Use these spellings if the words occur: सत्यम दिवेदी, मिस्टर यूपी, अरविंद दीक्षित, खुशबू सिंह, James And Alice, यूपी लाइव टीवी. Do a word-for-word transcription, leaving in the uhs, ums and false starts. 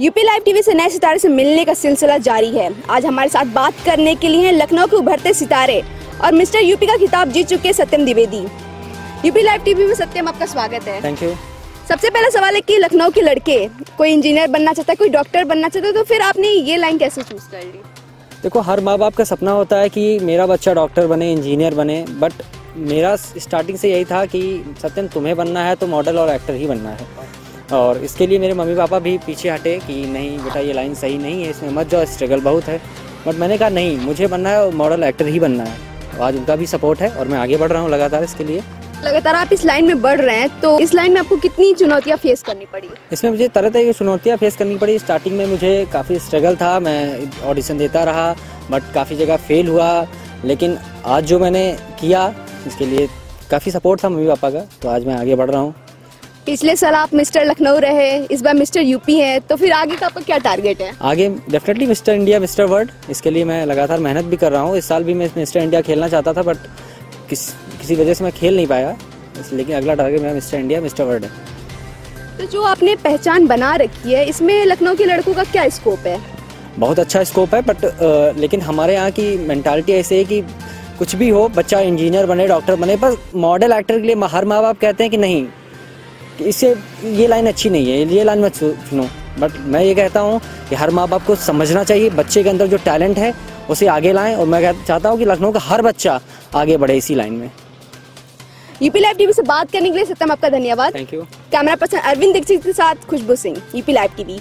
यूपी लाइव टीवी से नए सितारे से मिलने का सिलसिला जारी है। आज हमारे साथ बात करने के लिए हैं लखनऊ के उभरते सितारे और मिस्टर यूपी का खिताब जीत चुके सत्यम दिवेदी। यूपी लाइव टीवी में सत्यम, आपका स्वागत है। Thank you. सबसे पहला सवाल है कि लखनऊ के लड़के कोई इंजीनियर बनना चाहता है, कोई डॉक्टर बनना चाहता है, तो फिर आपने ये लाइन कैसे चूज कर ली? देखो, हर माँ बाप का सपना होता है कि मेरा बच्चा डॉक्टर बने, इंजीनियर बने, बट मेरा स्टार्टिंग से यही था कि सत्यम तुम्हें बनना है तो मॉडल और एक्टर ही बनना है। और इसके लिए मेरे मम्मी पापा भी पीछे हटे कि नहीं बेटा, ये लाइन सही नहीं है, इसमें मत जाओ, स्ट्रगल बहुत है। बट मैंने कहा नहीं, मुझे बनना है और मॉडल एक्टर ही बनना है। तो आज उनका भी सपोर्ट है और मैं आगे बढ़ रहा हूँ लगातार। इसके लिए लगातार आप इस लाइन में बढ़ रहे हैं, तो इस लाइन में आपको कितनी चुनौतियाँ फेस करनी पड़ी? इसमें मुझे तरह तरह की चुनौतियाँ फेस करनी पड़ी। स्टार्टिंग में मुझे काफ़ी स्ट्रगल था, मैं ऑडिशन देता रहा बट काफ़ी जगह फेल हुआ। लेकिन आज जो मैंने किया, इसके लिए काफ़ी सपोर्ट था मम्मी पापा का, तो आज मैं आगे बढ़ रहा हूँ। पिछले साल आप मिस्टर लखनऊ रहे, इस बार मिस्टर यूपी हैं, तो फिर आगे का आपका क्या टारगेट है? आगे definitely mister India, mister world, इसके लिए मैं लगातार मेहनत भी कर रहा हूँ। इस साल भी मैं मिस्टर इंडिया खेलना चाहता था बट किस किसी वजह से मैं खेल नहीं पाया, लेकिन अगला टारगेट मेरा मिस्टर इंडिया, मिस्टर वर्ल्ड है। तो जो आपने पहचान बना रखी है, इसमें लखनऊ के लड़कों का क्या स्कोप है? बहुत अच्छा स्कोप है, बट लेकिन हमारे यहाँ की मैंटालिटी ऐसे है कि कुछ भी हो, बच्चा इंजीनियर बने, डॉक्टर बने, पर मॉडल एक्टर के लिए हर माँ बाप कहते हैं कि नहीं, इससे ये लाइन अच्छी नहीं है, ये लाइन मत चुनो। बट मैं ये कहता हूँ कि हर माँ बाप को समझना चाहिए बच्चे के अंदर जो टैलेंट है उसे आगे लाएं, और मैं चाहता हूँ कि लखनऊ का हर बच्चा आगे बढ़े इसी लाइन में। यूपी लाइव टीवी से बात करने के लिए सत्यम, आपका धन्यवाद। Thank you. Camera person अरविंद दीक्षित के साथ खुशबू सिंह, यूपी लाइव टीवी।